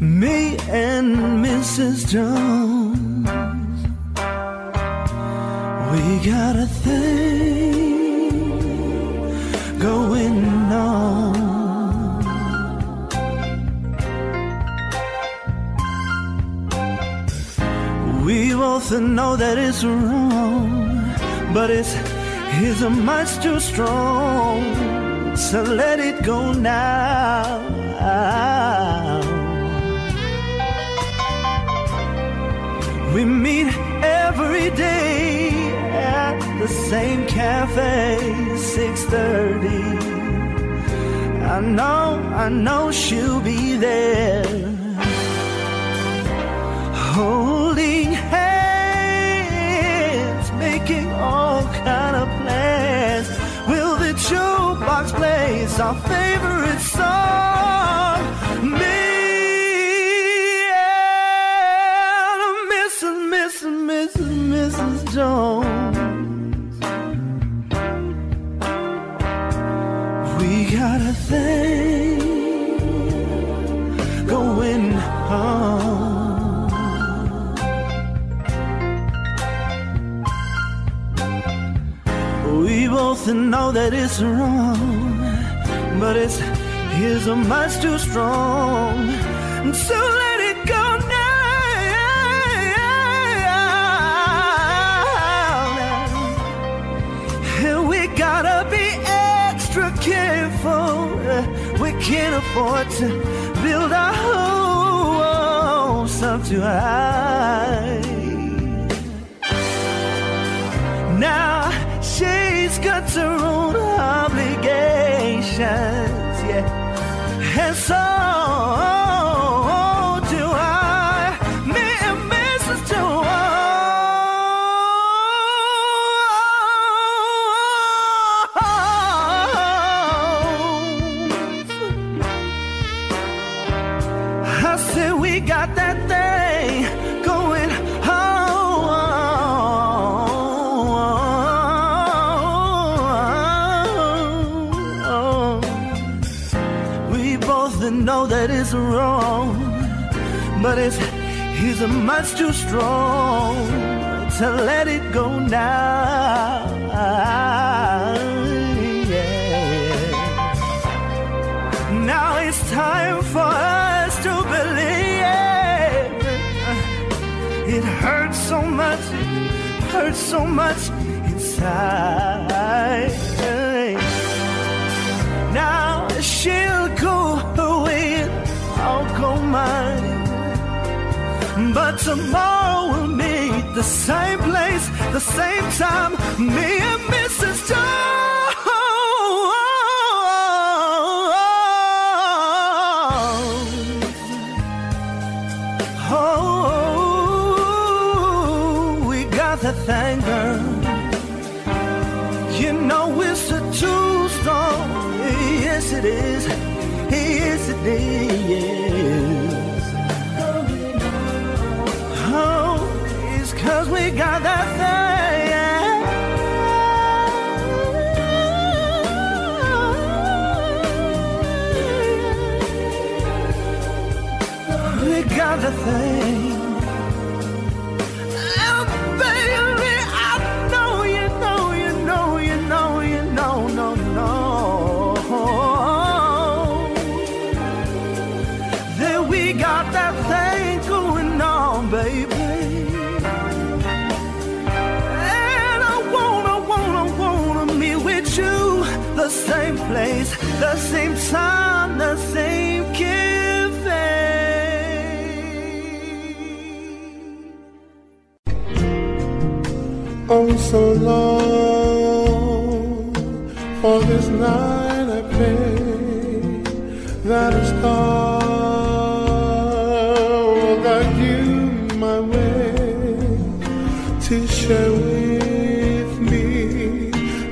me and Mrs. Jones, we got a thing going on. We both know that it's wrong, but it's his mind's too strong. So let it go now. We meet every day at the same cafe, 6:30. I know she'll be there, holding hands, making all kind of plans. Will the jukebox plays our favorite song? Me and Mrs. Jones, we got a thing going on. We both know that it's wrong, but it's his mind's too strong. So let it go now. And we gotta be extra careful. We can't afford to build our hopes up too high. Now she's got her own obligations, yeah, and so do I. Me and Mrs. Jones, I said we got that thing going on. Know that it's wrong, but it's his mind's too strong to let it go now. Yeah. Now it's time for us to believe. It hurts so much, it hurts so much inside. Now she'll go away, I'll go mine. But tomorrow we'll meet the same place, the same time. Me and Mrs. Jones. Oh, we got that thing, girl. You know it's the too strong. Yes, it is. Yes, it is. Oh, it's 'cause we got that thing. We got the thing. The same place, the same time, the same cafe. Oh, so long for this night I pray that a star will guide you my way to share with me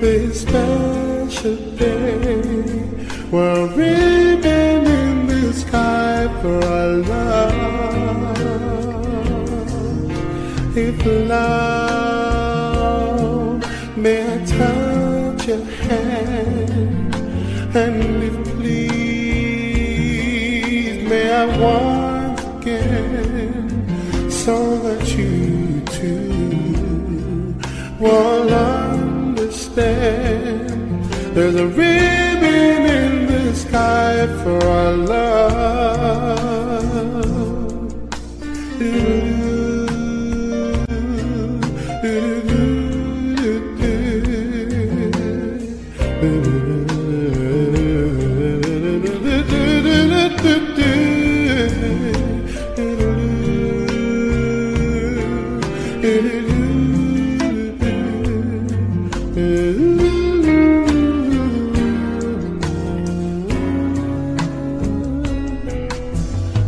this day. Today, we're ribbon in the sky for our love. If love, may I touch your hand, and if please, may I want again, so that you too will understand. There's a ribbon in the sky for our love.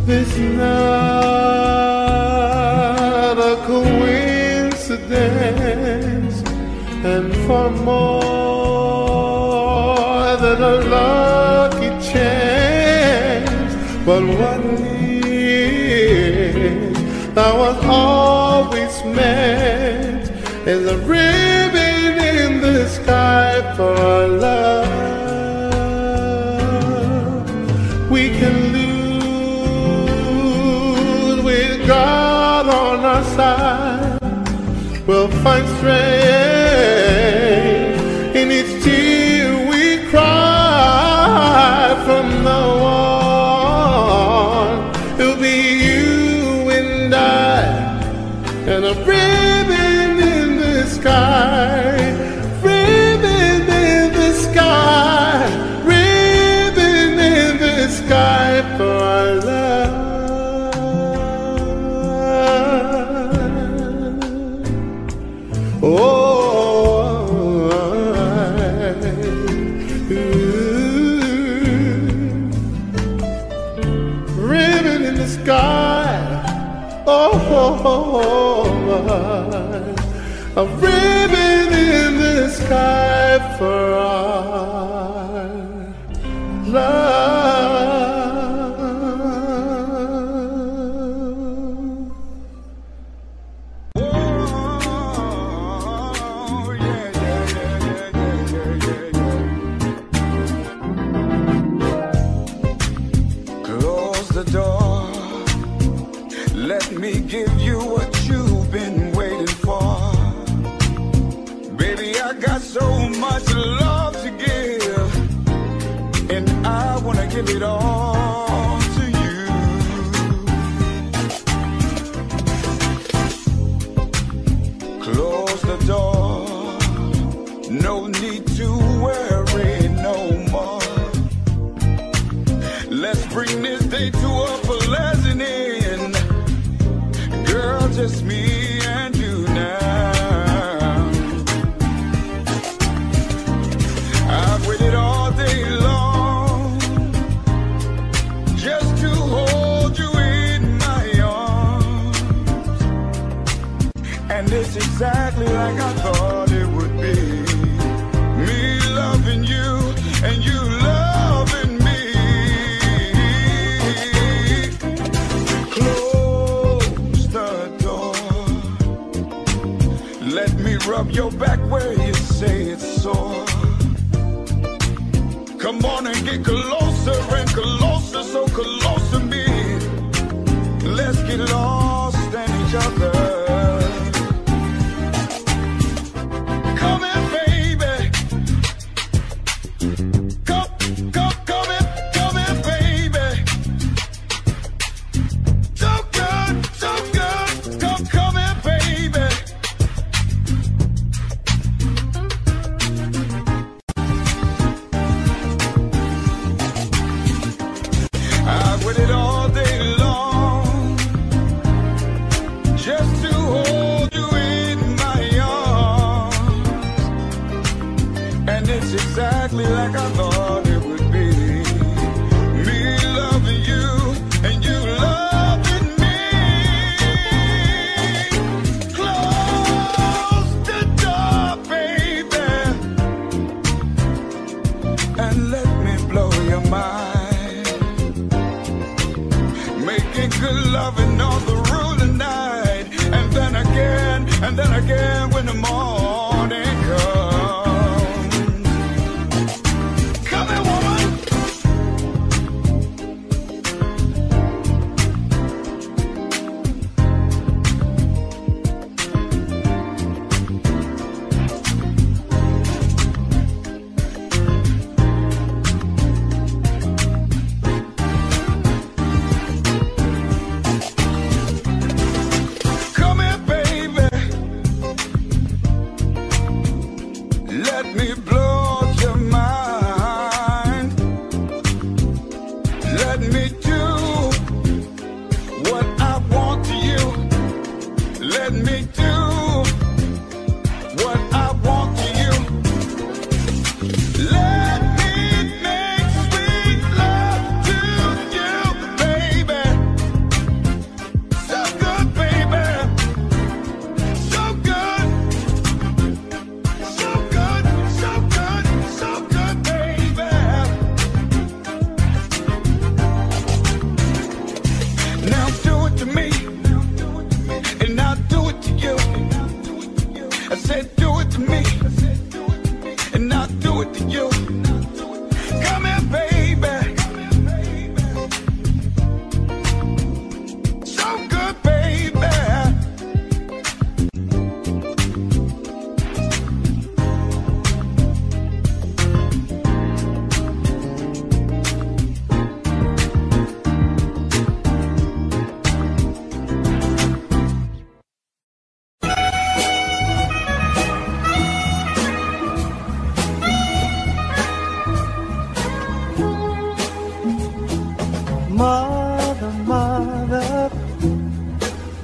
It's not a coincidence, and far more than a lucky chance. But what it is that was always meant is a ribbon in the sky for our love. We can lose God on our side, we'll find strength in each tear we cry. From now on, it'll be you and I, and a ribbon in the sky, ribbon in the sky, ribbon in the sky for our love. Oh, ribbon in the sky. Oh, a ribbon in the sky for our love. Let me give you what you've been waiting for. Baby, I got so much love to give, and I wanna give it all to you. Close the door, no need to worry no more. Let's bring this day to a pleasant end. Girl, just me and you now. I've waited all day long just to hold you in my arms, and it's exactly like I thought it would be. Me loving you and you loving me. Rub your back where you say it's sore. Come on and get closer and closer, so close to me. Let's get lost in each other. Come here, baby. Come here, baby. So good, come here, baby. Exactly like I thought it would be. Me loving you and you loving me. Close the door, baby, and let me blow your mind. Making good loving all the rule of night, and then again when the morning comes.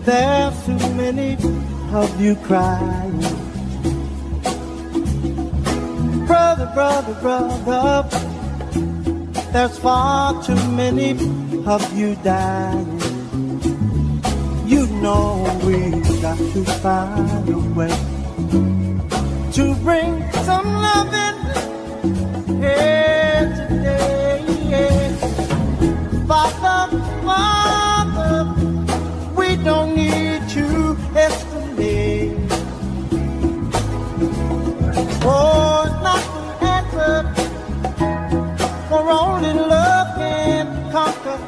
There's too many of you crying. Brother, brother, brother, there's far too many of you dying. You know we've got to find a way to bring some loving here today. Father, Father, we don't need to estimate. Oh, it's not the answer, for only love can conquer.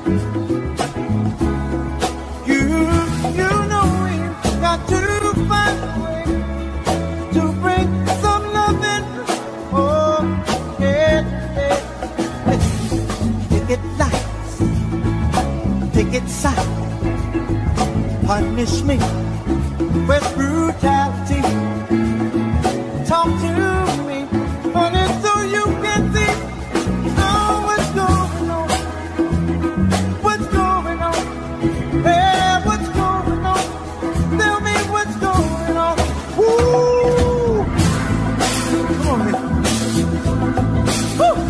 It's sad. Punish me with brutality. Talk to me only so you can see. Oh, what's going on? What's going on? Hey, what's going on? Tell me what's going on. Woo! Come on, man. Woo!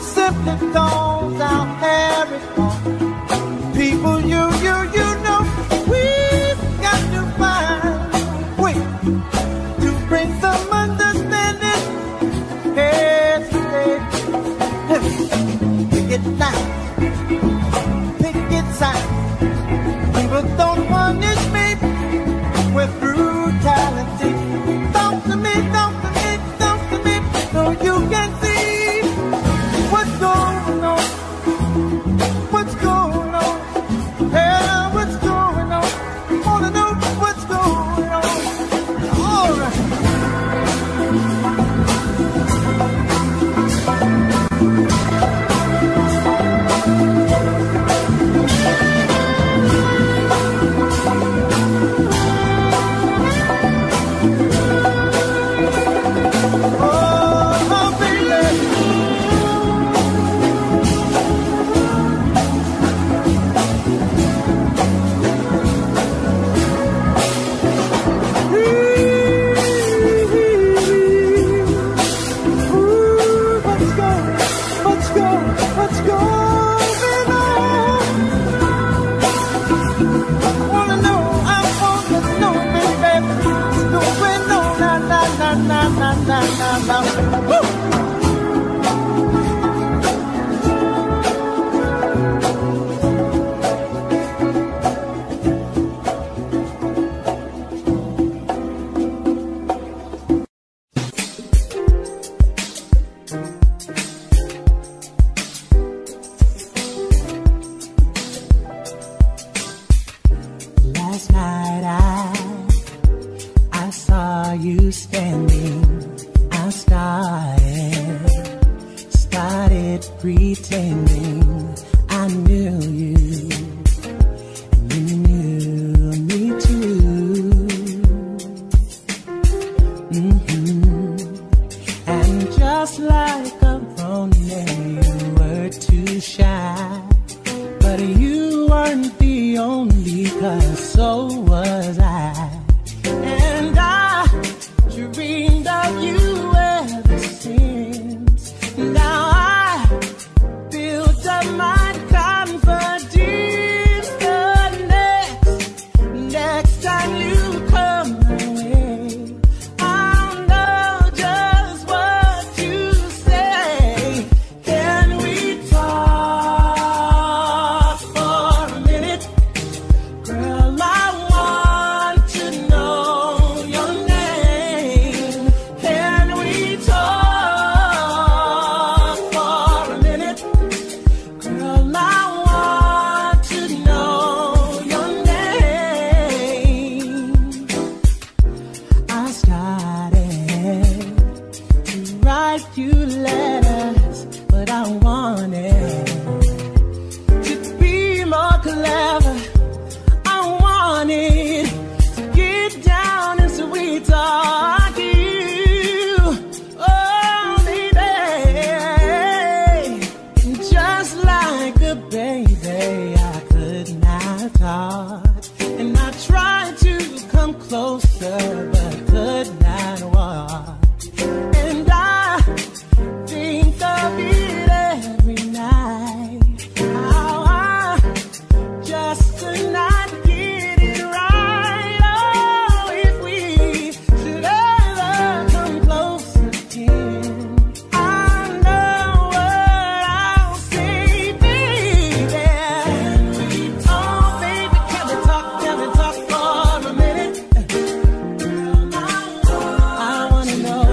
Simply don't out there anymore. People you know, we've got to find a way to bring some understanding. Hey, today, pick it down, pick it side. People don't punish me with brutality. Talk to me, talk to me. So you can see what's going on, what's going on, yeah, what's going on, wanna know what's going on, all right. Oh. write you letters, but I wanted to be more clever. I wanted to get down and sweet talk you, oh baby. Just like a baby, I could not talk, and I tried to come closer, but could not walk. And I think of it every night, how I just could not get it right. Oh, if we should ever come close again, I know what I'll say, baby. Oh, baby, can we talk for a minute? I wanna know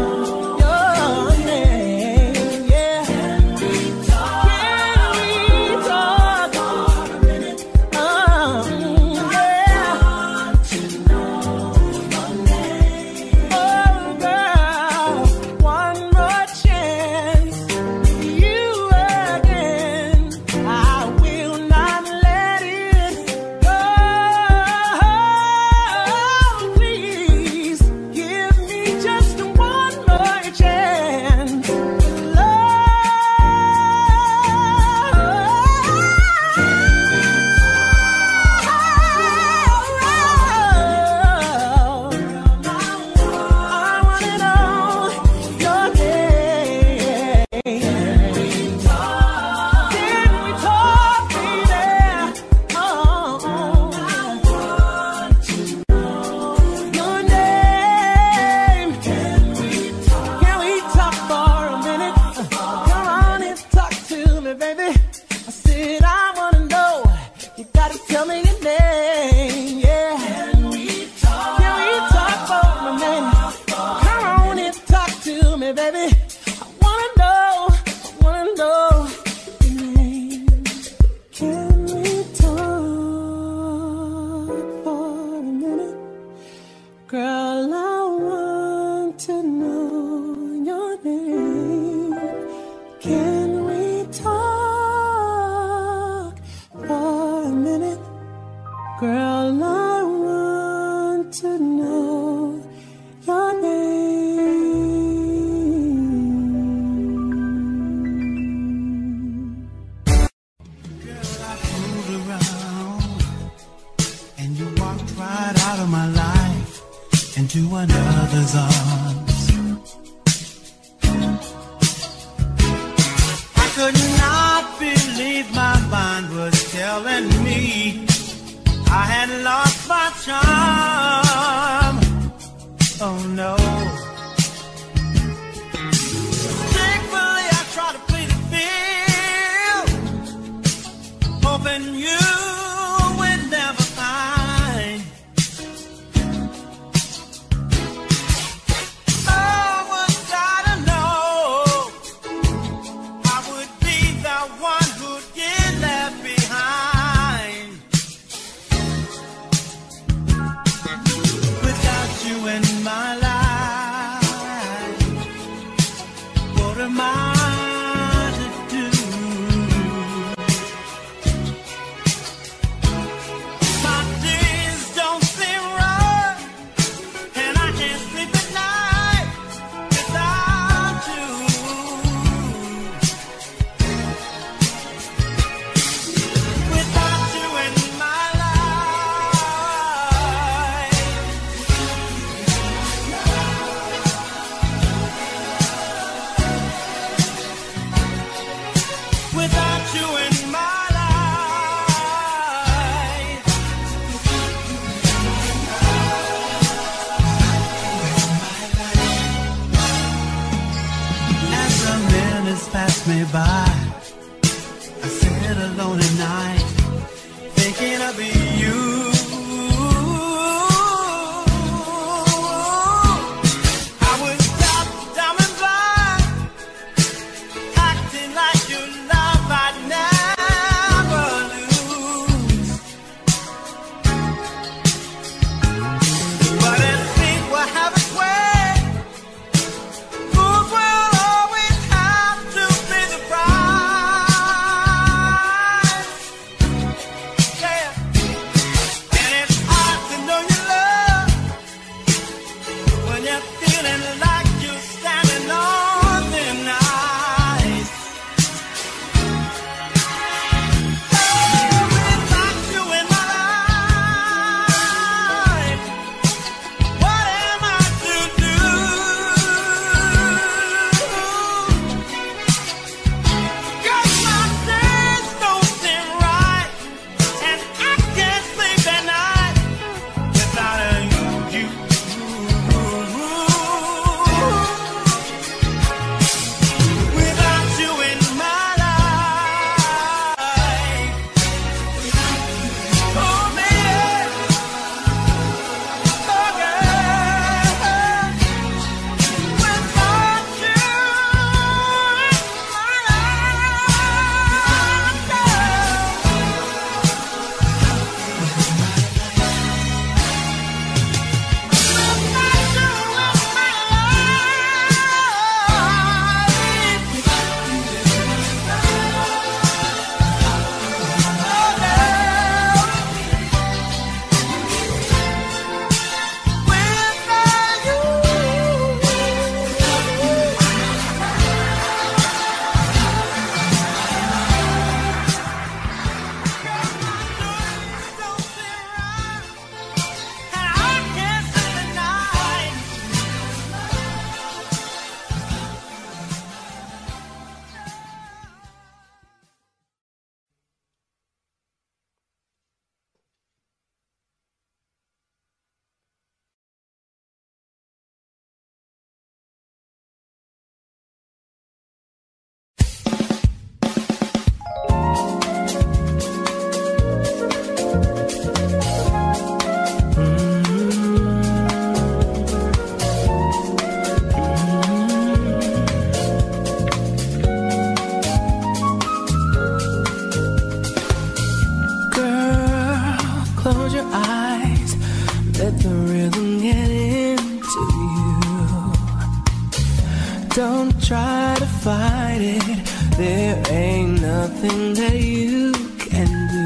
try to fight it, there ain't nothing that you can do.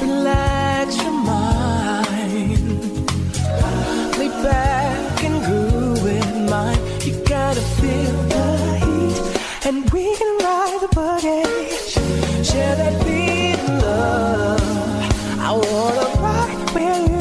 Relax your mind, lay back and groove with mine. You gotta feel the heat, and we can ride the bucket. Share that beat of love. I wanna rock with you.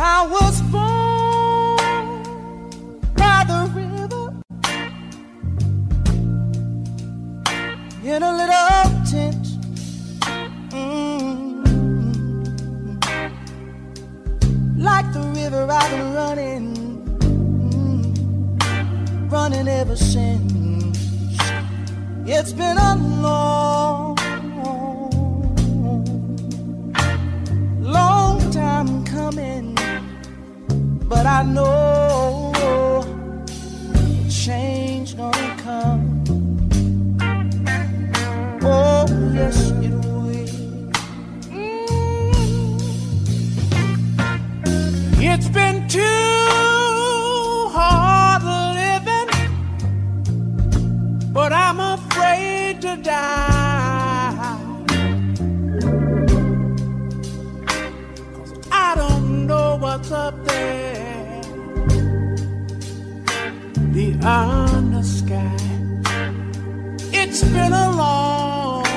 I was born by the river in a little tent. Like the river I've been running, running ever since. It's been a long time coming. But I know change gonna come. Oh, yes, it will. It's been too hard living, but I'm afraid to die. comes up there, beyond the sky. It's been a long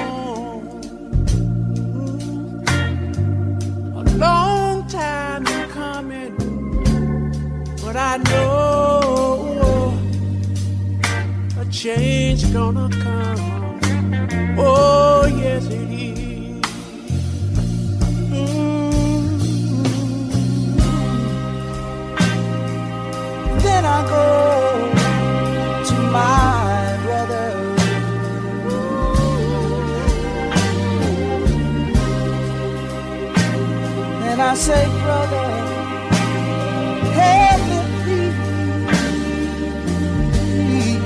time coming, but I know a change gonna come. Oh, yes it is. Then I go to my I say, brother, help me please.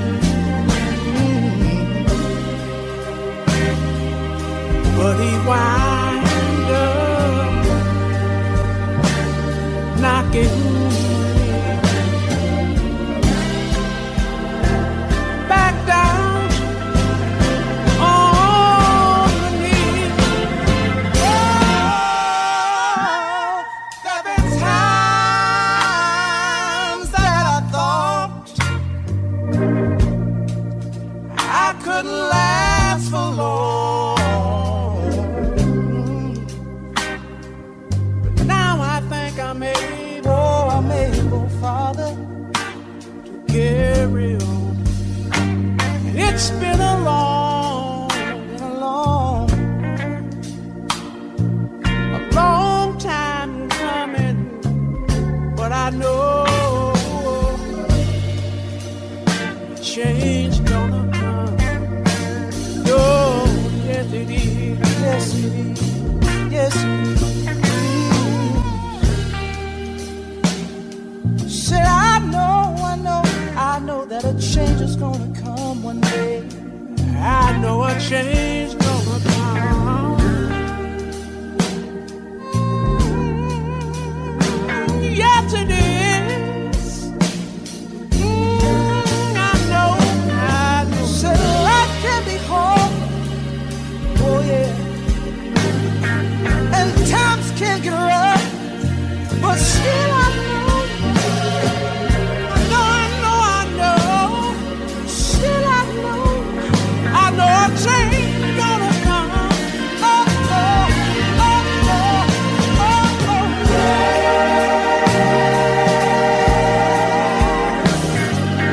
But he wind up knocking back down. It's been a long time coming, but I know a change gonna come. Oh, yes it is, yes it is, yes it is. Said I know that a change is gonna come. One day I know a change gonna come. Yes it is. I know. I know. Said life can be hard. Oh yeah. And times can get rough, but still I know. Change gonna come. Oh, oh, oh, oh, oh, oh.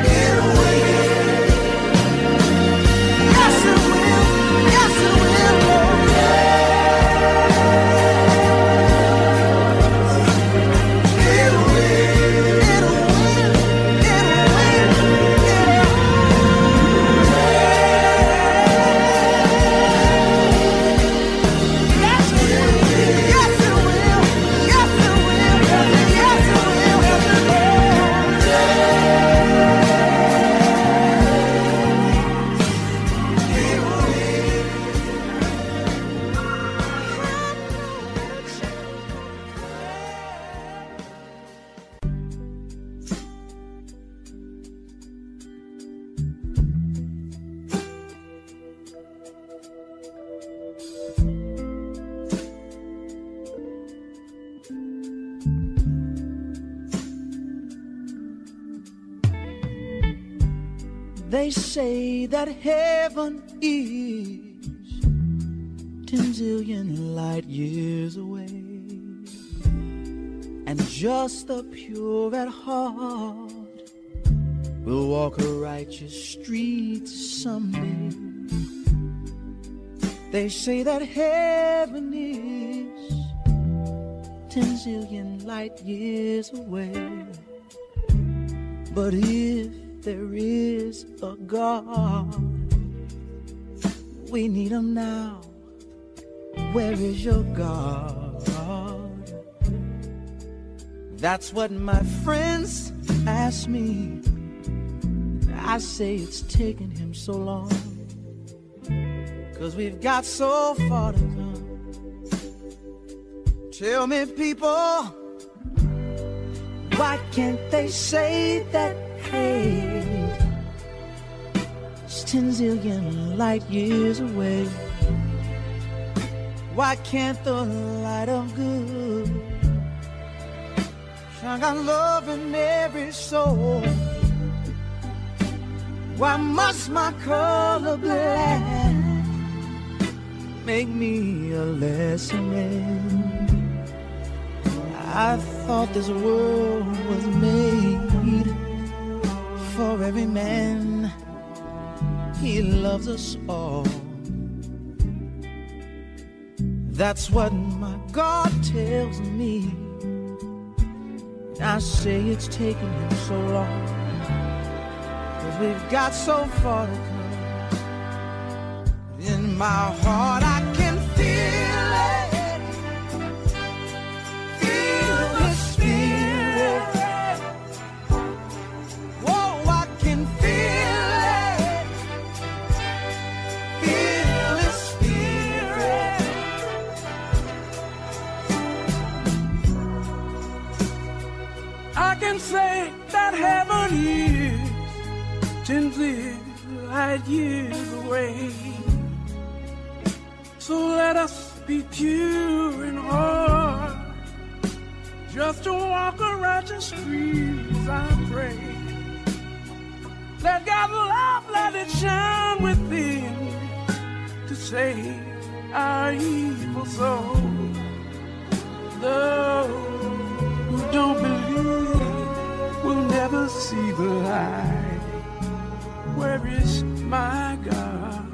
It will. Yes, it will. Yes, it will. It will. It will. It will. They say that heaven is 10 zillion light years away, and just the pure at heart will walk a righteous street someday. They say that heaven is 10 zillion light years away, but if there is a God, we need him now. Where is your God? That's what my friends ask me. I say it's taken him so long, 'cause we've got so far to come. Tell me, people, why can't they say that it's 10 zillion light years away? Why can't the light of good I got love in every soul. Why must my color black make me a lesser man? I thought this world was made for every man. He loves us all. That's what my God tells me. I say it's taken him so long, 'cause we've got so far to come. In my heart I can feel it, feel the Spirit. Oh, I can feel it, feel the Spirit. I can say that heaven is 10,000 light years away. So let us be pure in heart, just to walk a righteous streets, I pray. Let God's love, let it shine within, to save our evil soul. Those who don't believe will never see the light. Where is my God?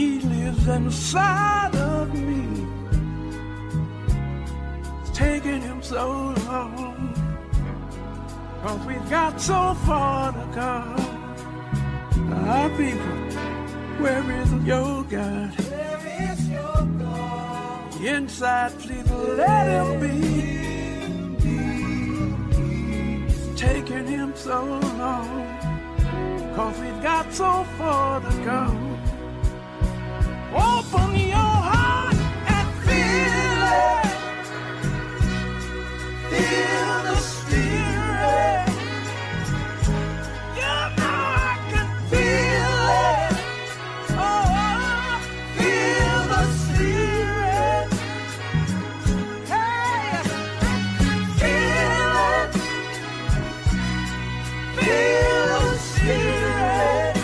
He lives inside of me. It's taken him so long, 'cause we've got so far to come. Our people, where is your God? Where is your God? Inside, please let him be. It's taken him so long, 'cause we've got so far to come. Open your heart and feel it. Feel the Spirit. You know I can feel it. Oh, feel the Spirit. Hey, feel it. Feel the Spirit.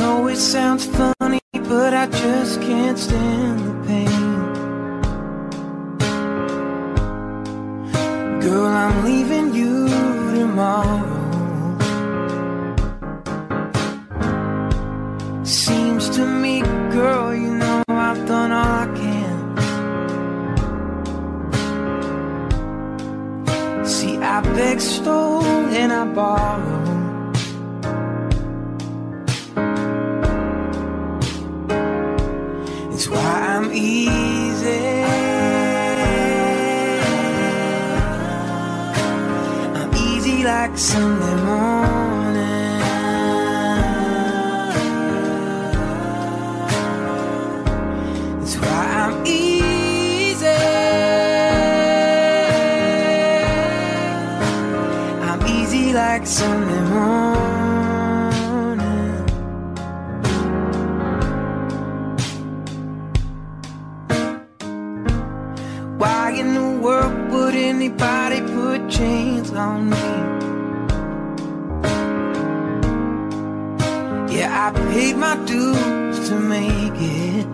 No, it sounds funny, but I just can't stand the pain. Girl, I'm leaving you tomorrow. Seems to me, girl, you know I've done all I can. See, I begged, stole, and I borrowed. That's why I'm easy. I'm easy like Sunday morning. That's why I'm easy. I'm easy like Sunday morning. Anybody put chains on me? Yeah, I paid my dues to make it.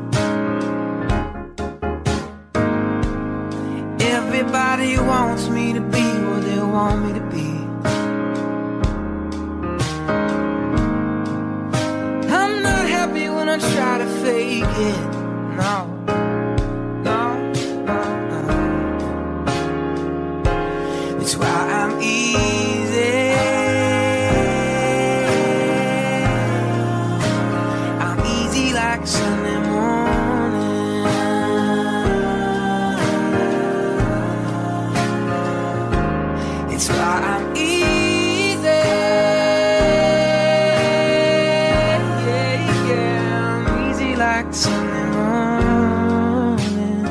Everybody wants me to be what they want me to be. I'm not happy when I try fake it. No, no, no, no. It's why I'm easy. I'm easy like Sunday morning. It's why I'm easy. Sunday morning,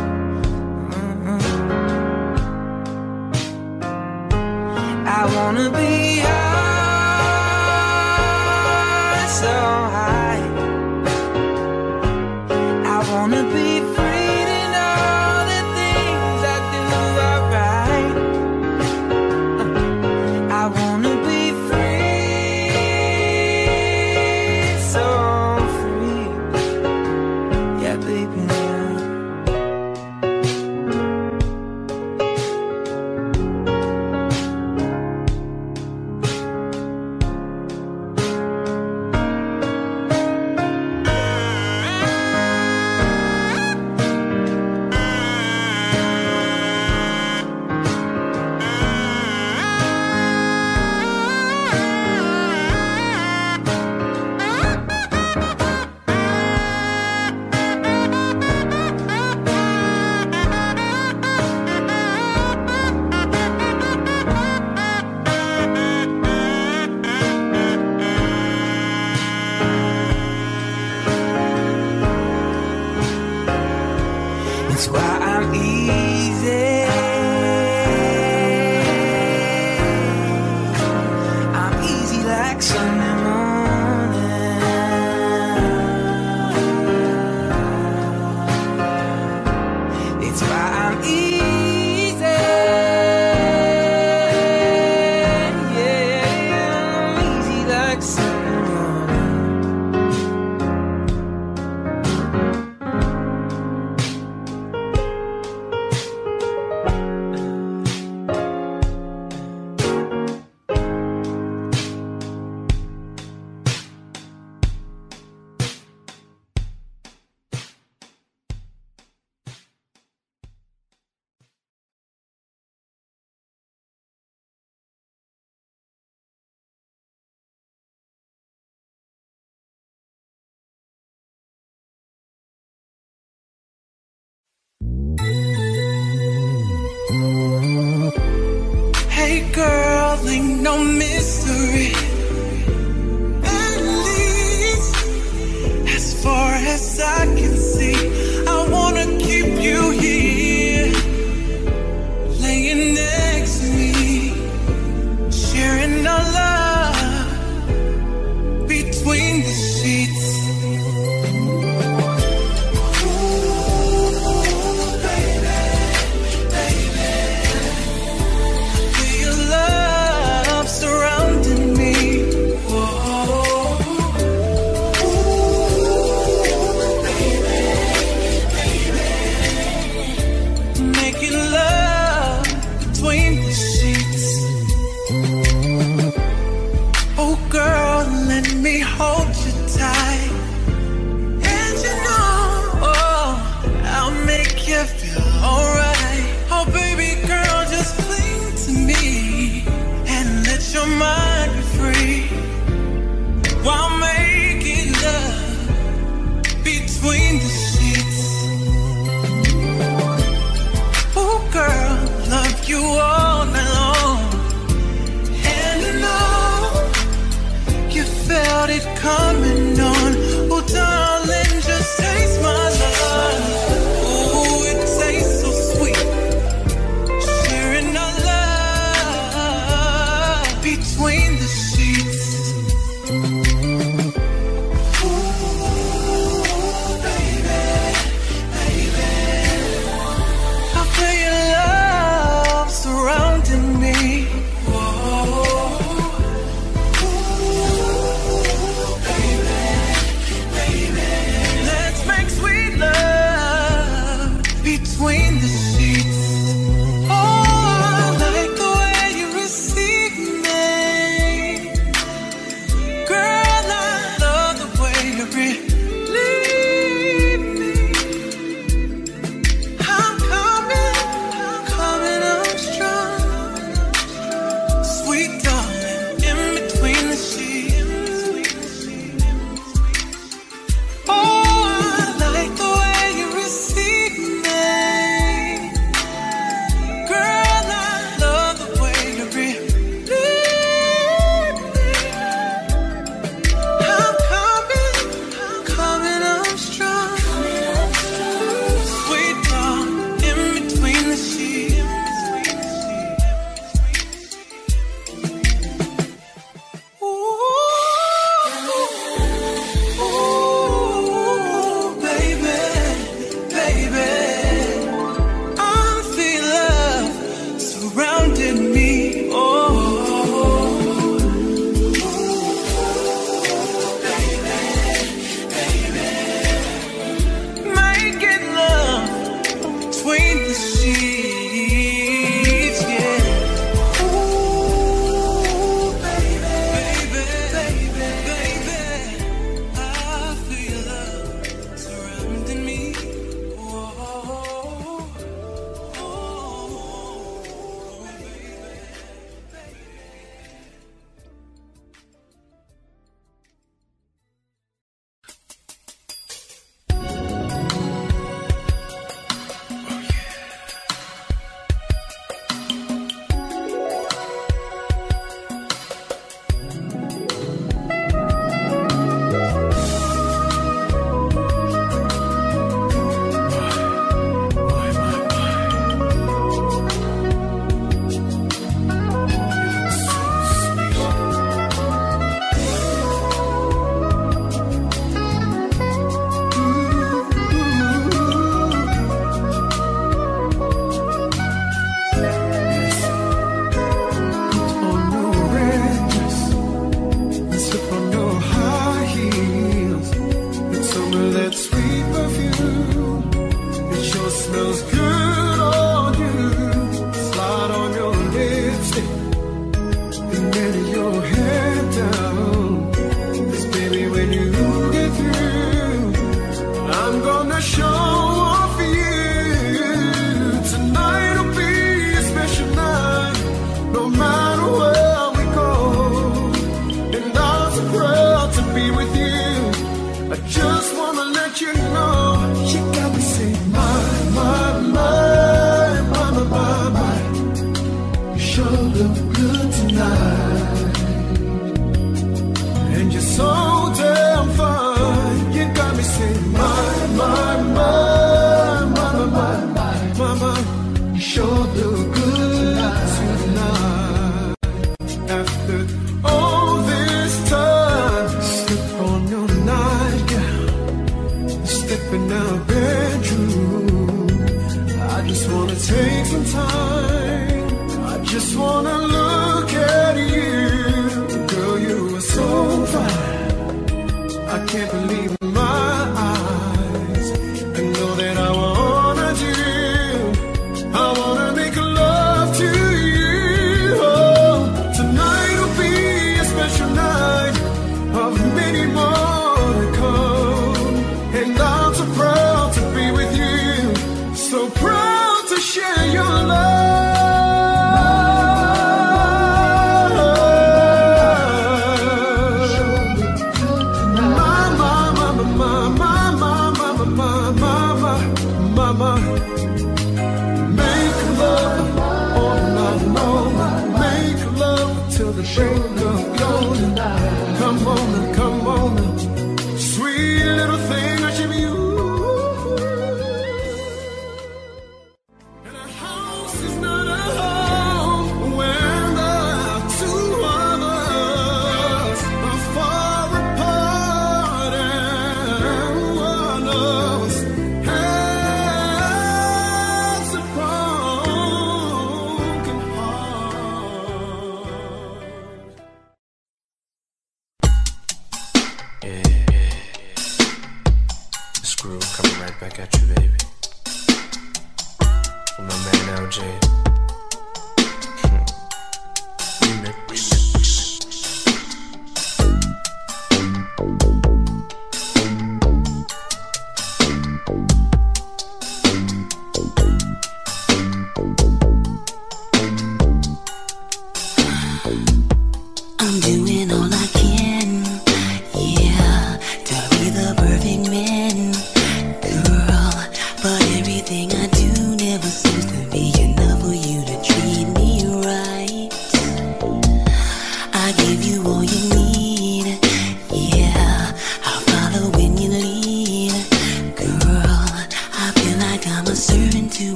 I wanna be high, so high. I wanna be free to know the things I do are right. I wanna be free, so free. Baby, it's why I'm easy. I'm easy like Sunday morning. It's why I'm easy. Yeah, I'm easy like Sunday morning. Girl, ain't no mystery, at least as far as I can see. I wanna keep you here, laying next to me, sharing our love between the sheets. Coming on, oh darling, just taste my love. Oh, it tastes so sweet, sharing our love between the sheets. Ooh, baby, baby, I feel your love surrounding me. Whoa. Baby. But you know, she got me saying, my, my, my, mama, my, my. You sure look good tonight, and you're so damn fine. You got me saying, my, my, my, mama, my, my, mama. You sure look good tonight. After all this time, slip on your nightgown, step in our bedroom. I just wanna take some time. I just wanna look at you, girl. You are so fine. I can't believe my eyes. I know that I wanna do. I wanna make love to you. Oh, tonight will be a special night of many more to come, and I'm so proud to be with you. So proud to share your love.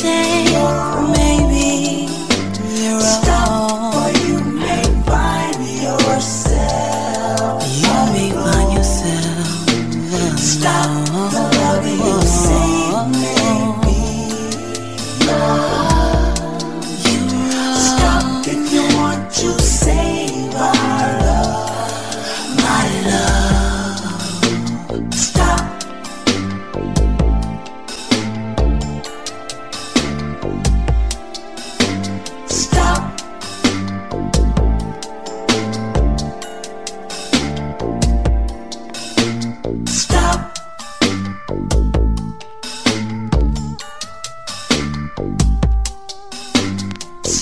say, or maybe they're stop, or you may find yourself. You may find yourself. Stop the love you say, maybe love. Stop if you want to save our love, my love. Stop. Stop.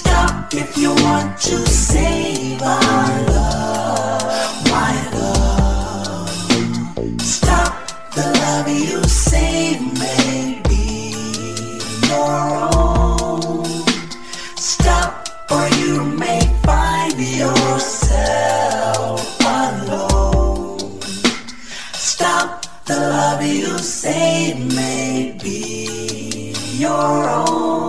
Stop if you want to save our love, my love. Stop the love you save may be your own. Stop or you may find yourself alone. Stop, the love you save may be your own.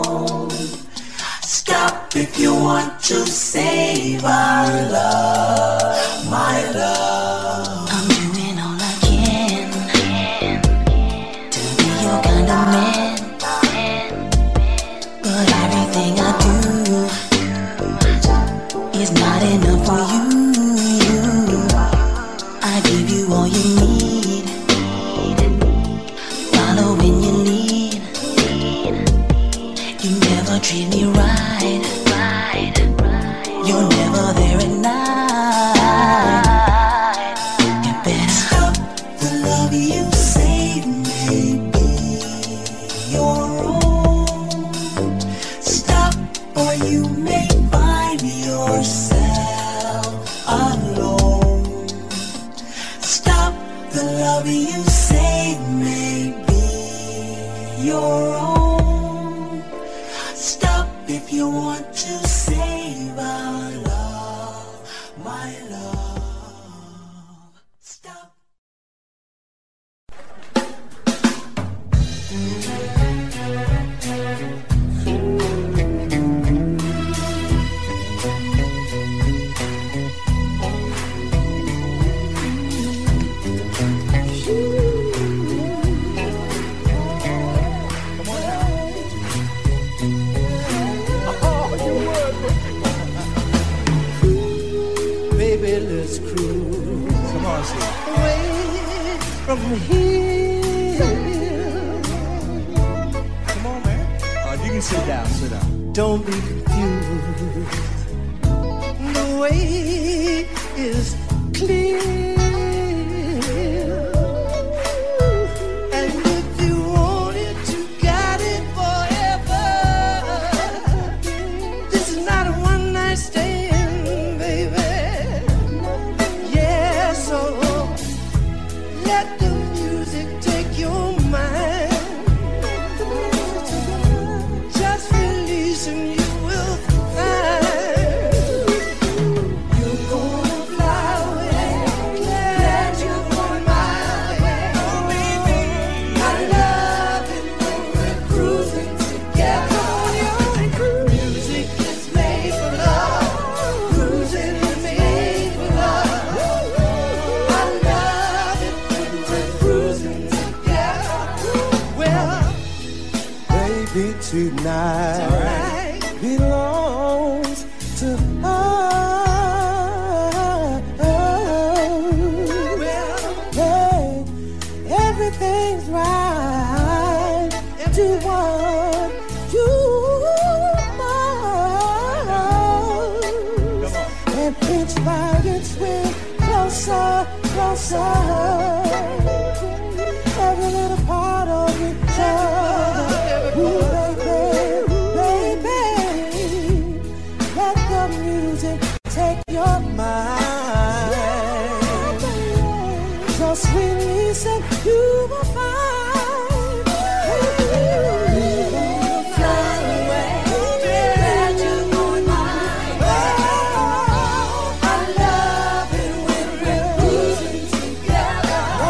Stop if you want to save our love, my love. I'm doing all I can to be your kind of man, but everything I do is not enough for you. I give you all you need. Treat me right, you're never there at night. You better stop the love you say may be your own. Stop or you may find yourself alone. Stop the love you say may be your own. Stop if you want to save our love, my love. Stop. Let's cruise away from here. Come on, man. Oh, you can sit down. Don't be confused. The way is clear. And if you want it, you got it forever. This is not a one-night stand. Let the music take your mind. Just release and you will find you're gonna fly away. Glad you're going my way. Oh baby, I love it when we're cruising together. Music is made for love. Cruising is made for love. Tonight belongs to us. Well, hey, everything's right to one. You must. And inch by inch we're closer. Every little part of each other. Ooh, you will find you're gonna fly away. Glad you're going my way. I love it when we're cruising together.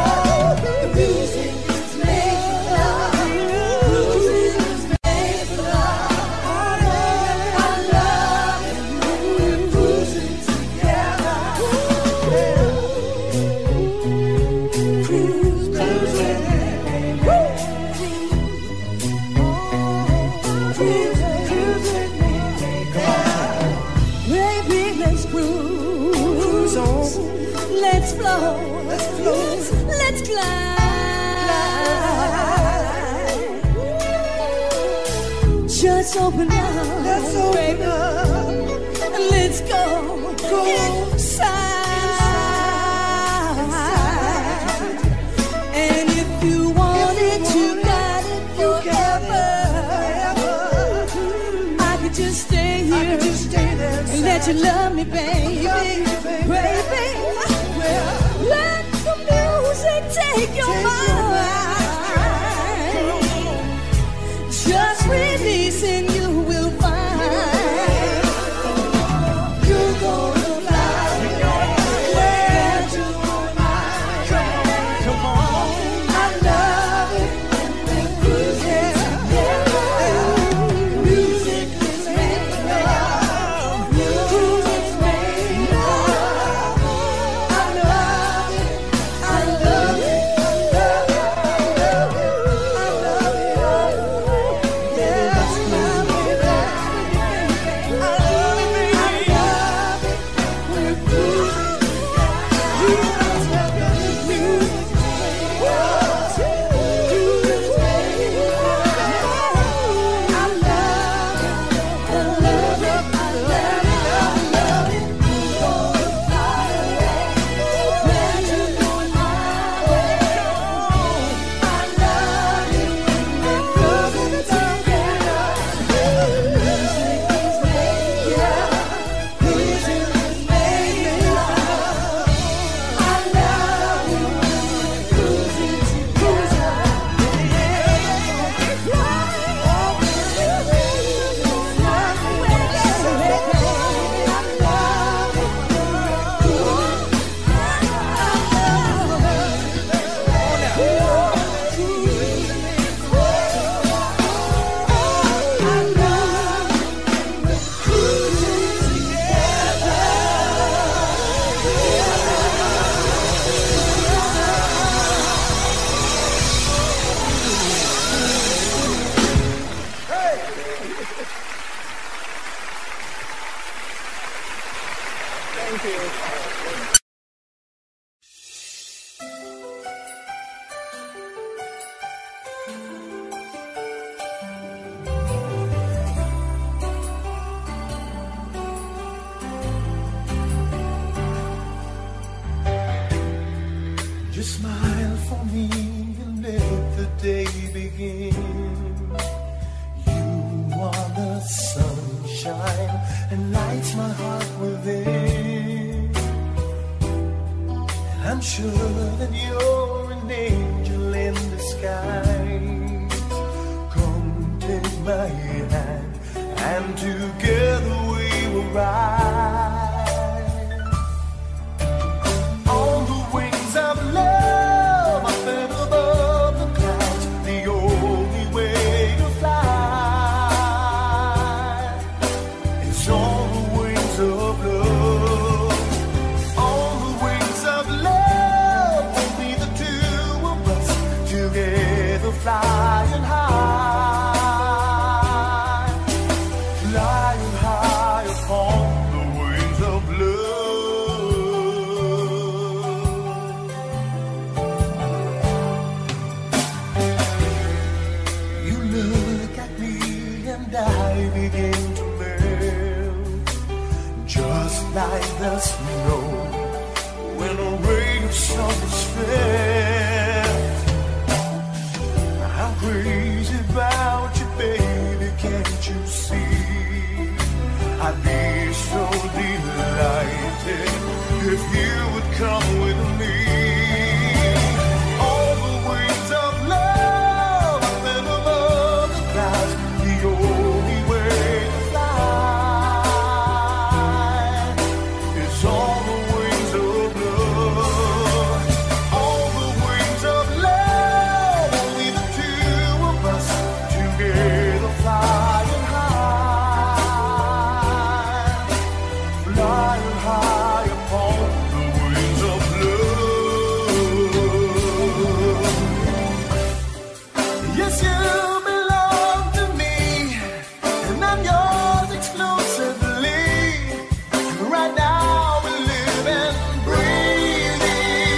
flow, let's flow, let's climb. Just open up, let's open up, and let's go, go inside. And if you want it, you got it forever. I could just stay here and let you love me, baby. Take your mind, just releasing, you will find you're gonna fly where you might. Come on, I love it when the music is made up. Music is made up. I love it. I love it. Thank you. Just smile for me and let the day begin. You are the sunshine and lights my heart within. I'm sure that you're an angel in disguise. Come take my hand, and together we will ride on the wings of love, up and above the clouds. The only way to fly is on the wings of love. Flying high, flying high upon the wings of love. You look at me and I begin to melt, just like the snow when a rain of summer's fell. Crazy about you, baby, can't you see? I'd be so delighted if you would come with me. All the wings of love, up and above the clouds, the only way to fly is on the wings of love. All the wings of love. Right now we live and breathe.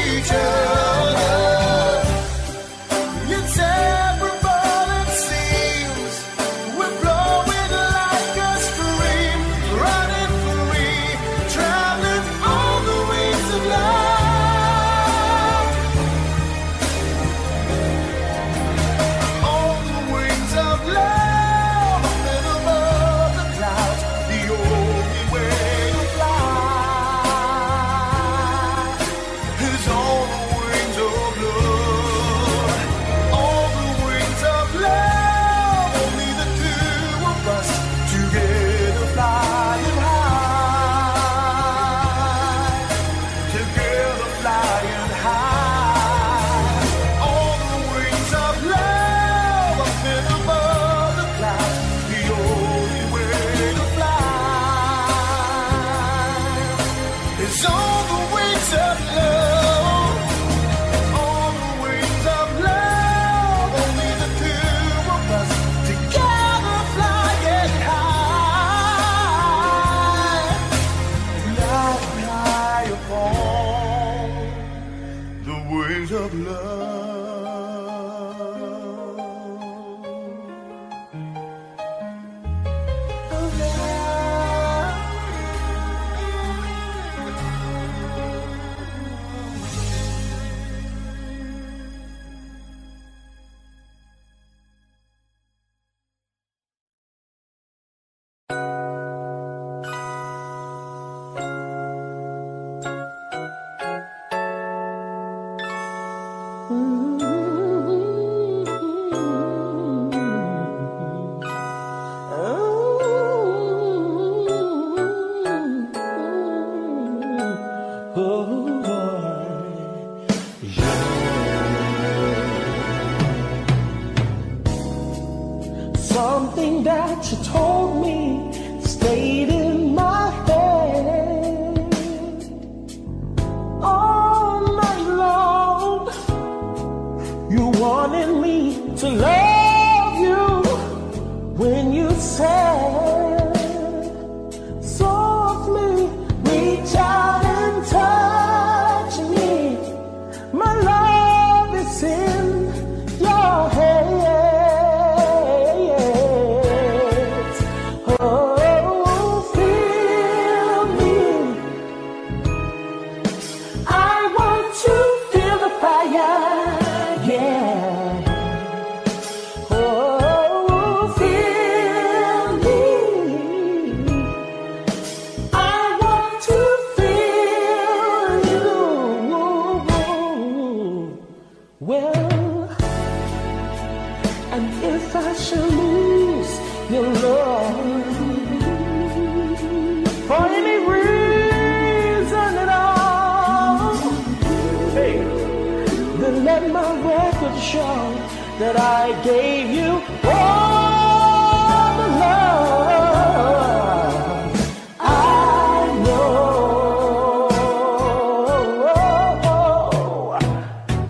that I gave you all the love I know.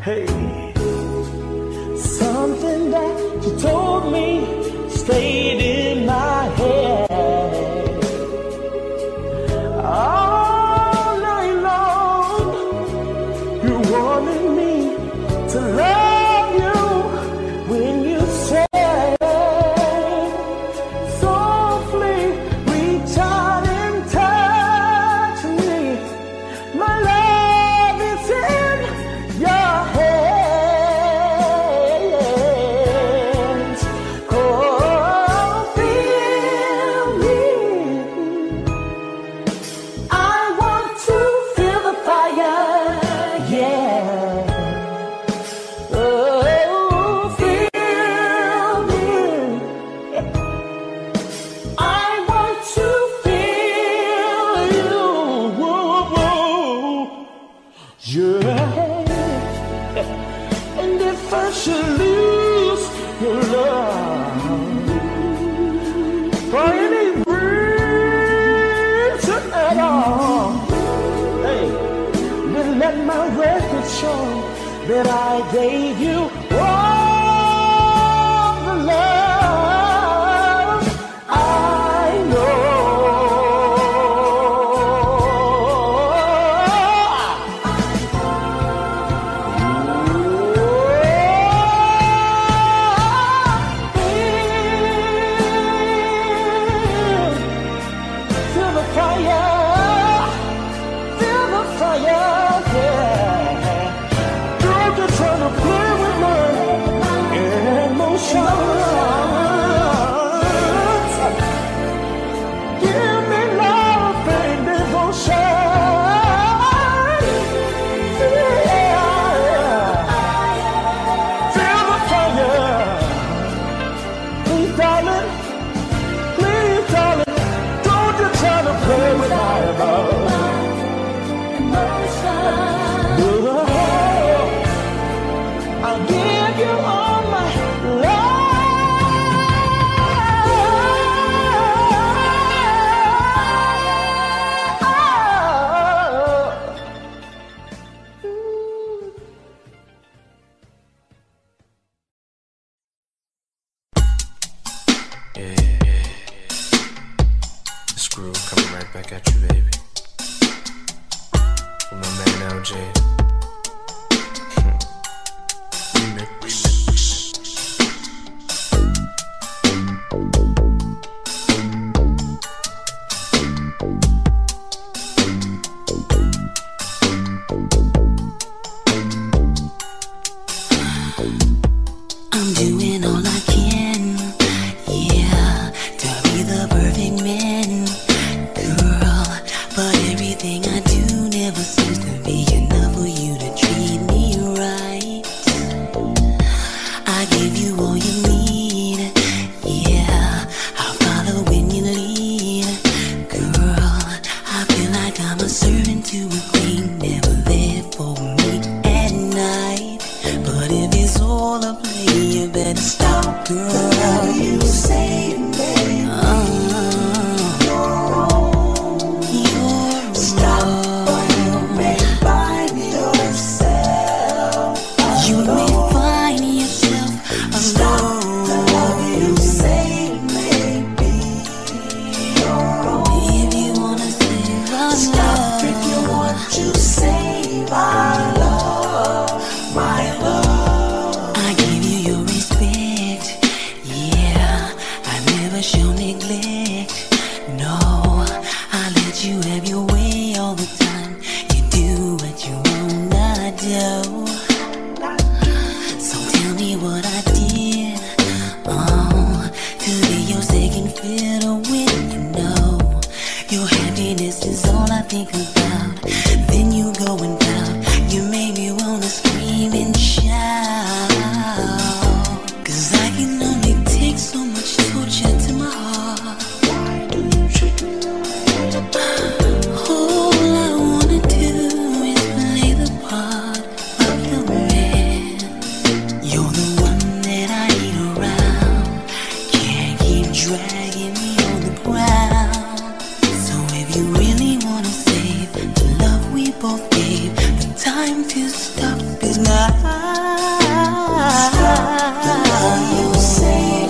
Hey, something that you told me stayed in my head all night long. You wanted me to love. And if I should lose your love for any reason at all, hey, then let my record show that I gave you all the love I You're the one that You really wanna save the love we both gave. The time to stop is now. Stop the love you saved.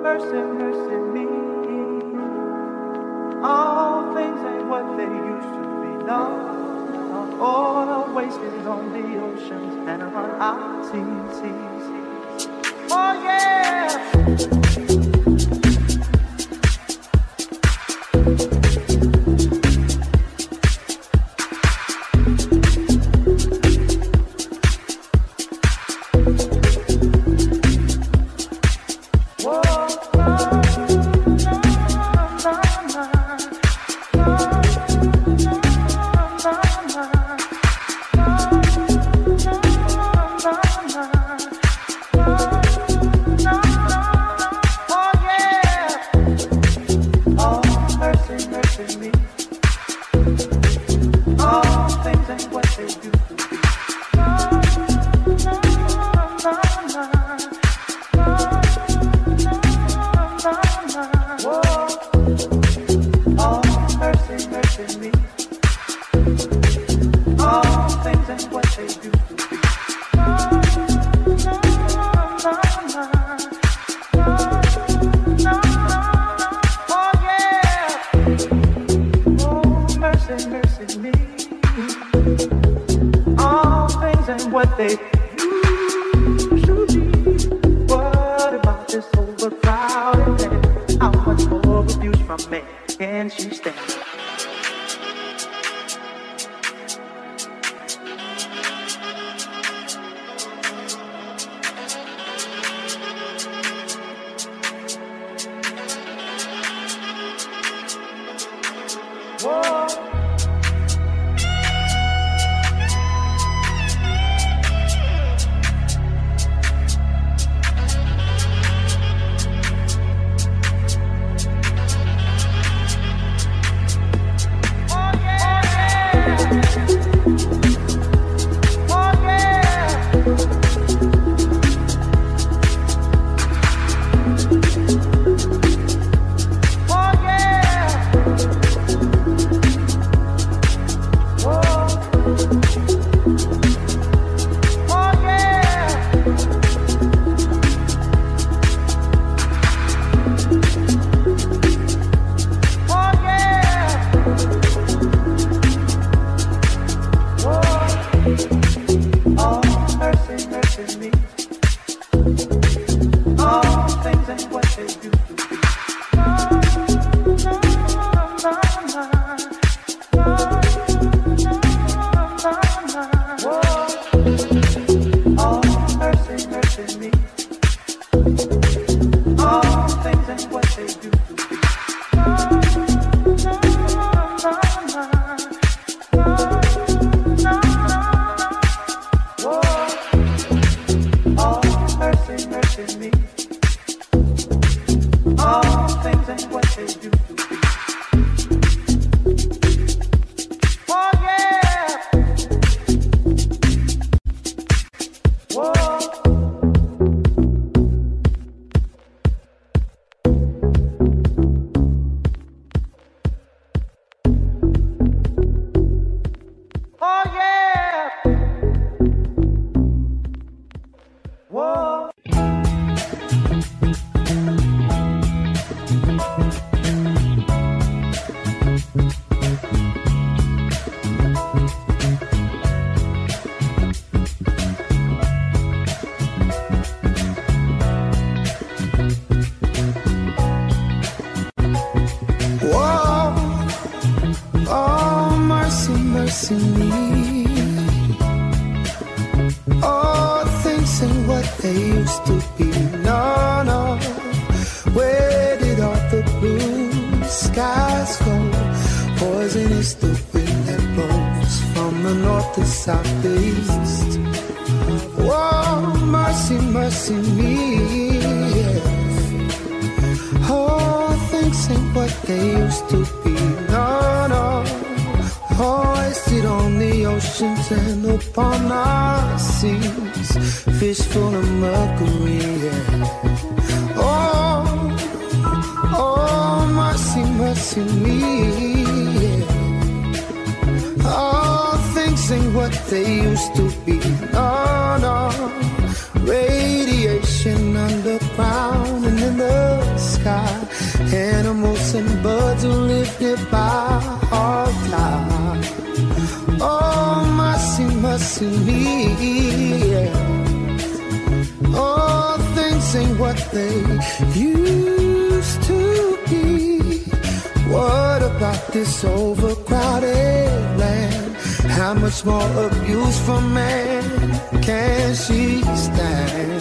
Mercy, mercy me. All things ain't what love all wasted on the oceans and on our seas. Oh yeah. Animals and birds who live nearby are fly. to me. Yeah. Oh, things ain't what they used to be. What about this overcrowded land? How much more abuse from man can she stand?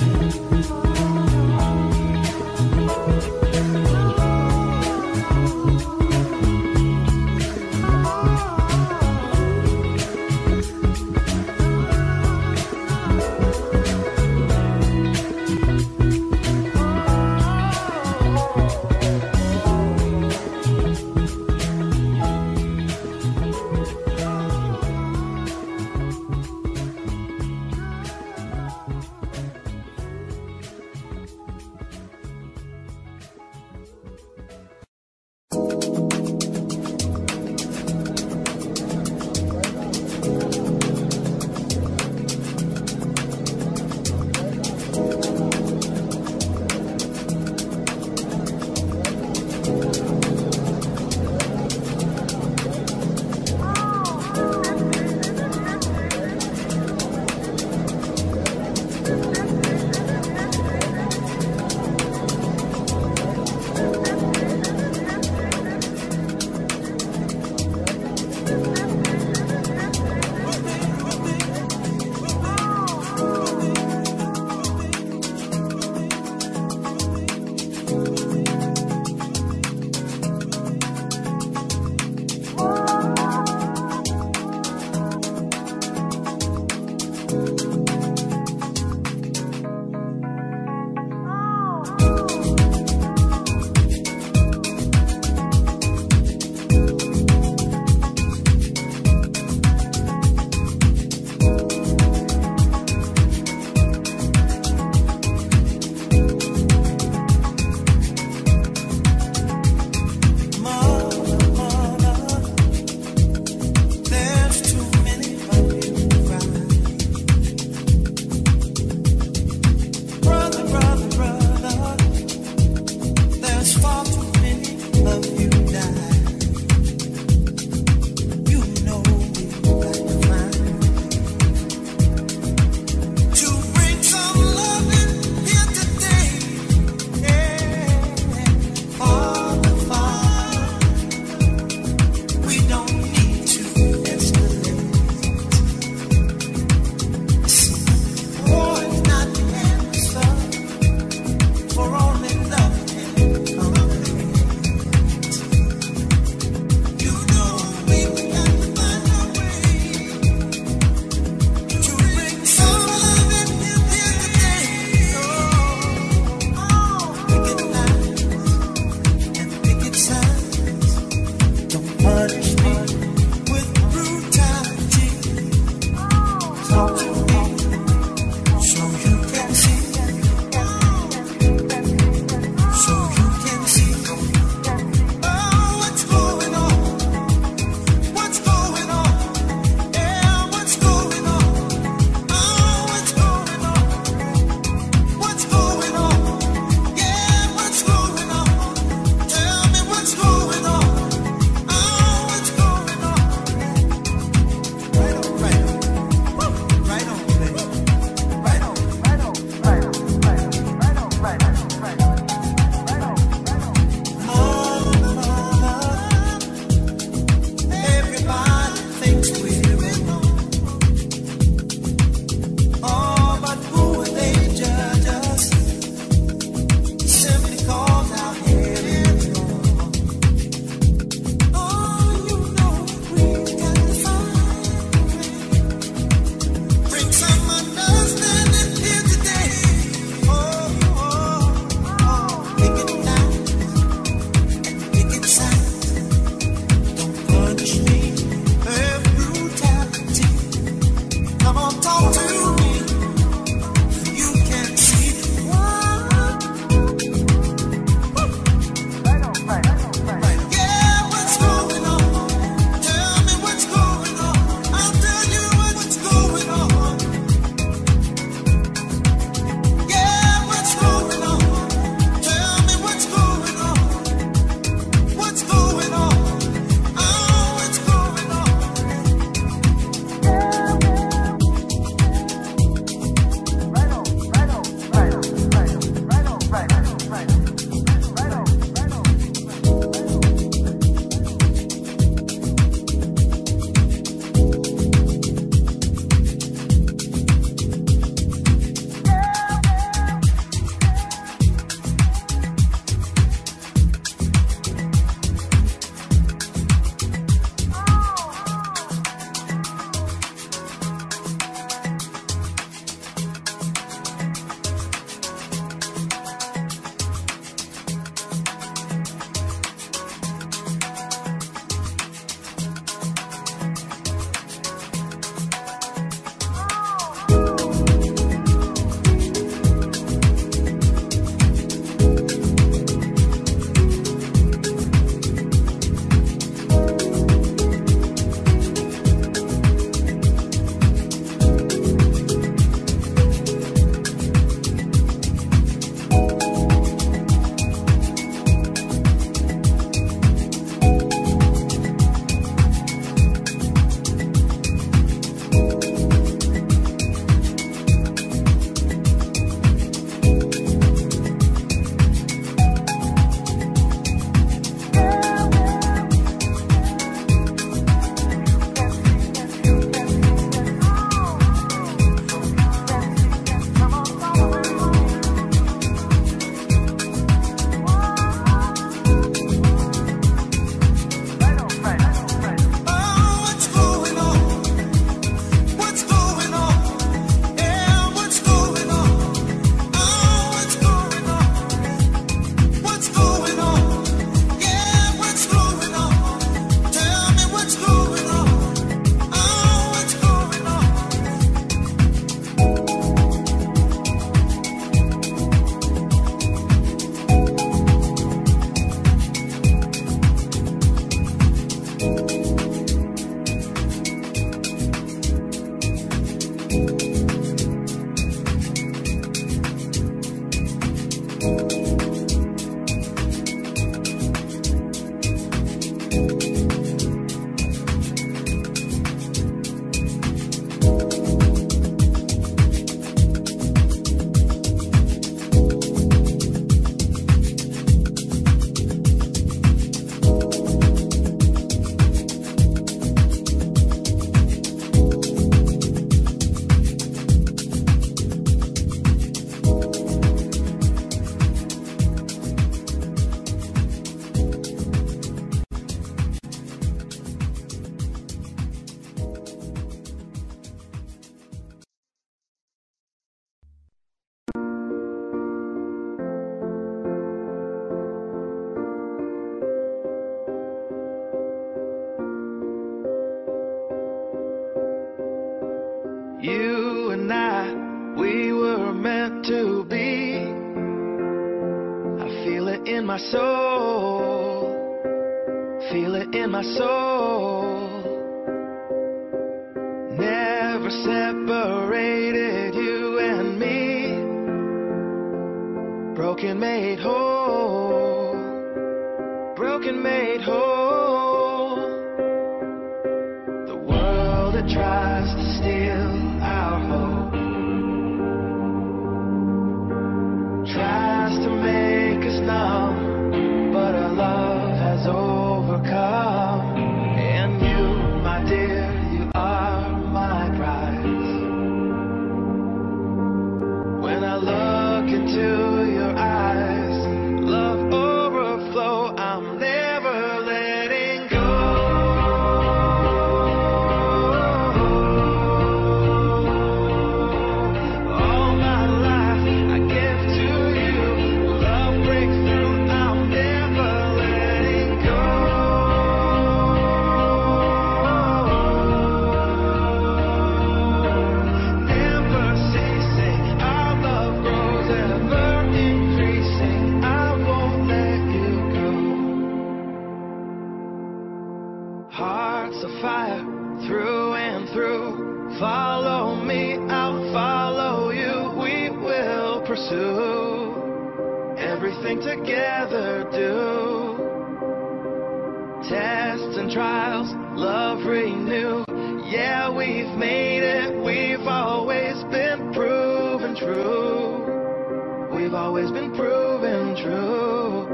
We've always been proven true.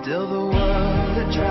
Still the world that tries.